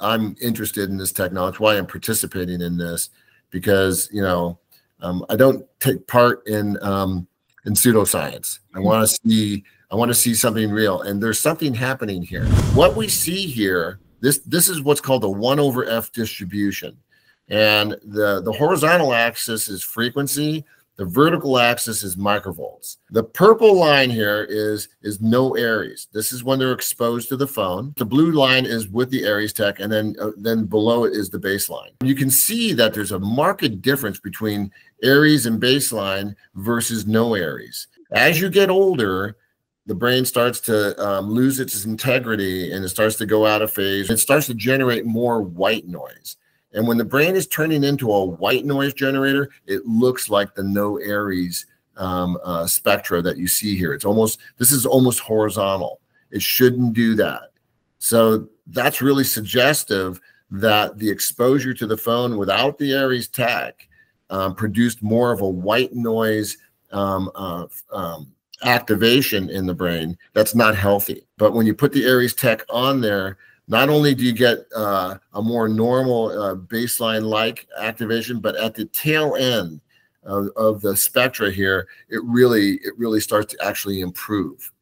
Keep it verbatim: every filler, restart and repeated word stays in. I'm interested in this technology, why I'm participating in this, because, you know, um, I don't take part in um, in pseudoscience. I want to see I want to see something real, and there's something happening here. What we see here, this this is what's called the one over F distribution, and the the horizontal axis is frequency. The vertical axis is microvolts. The purple line here is, is no Aries. This is when they're exposed to the phone. The blue line is with the Aires Tech, and then, uh, then below it is the baseline. You can see that there's a marked difference between Aries and baseline versus no Aries. As you get older, the brain starts to um, lose its integrity, and it starts to go out of phase. It starts to generate more white noise. And when the brain is turning into a white noise generator, it looks like the no Aries um, uh, spectra that you see here. It's almost, this is almost horizontal. It shouldn't do that. So that's really suggestive that the exposure to the phone without the Aries Tech um, produced more of a white noise um, uh, um, activation in the brain. That's not healthy. But when you put the Aries Tech on there, not only do you get uh, a more normal uh, baseline-like activation, but at the tail end of, of the spectra here, it really, it really starts to actually improve.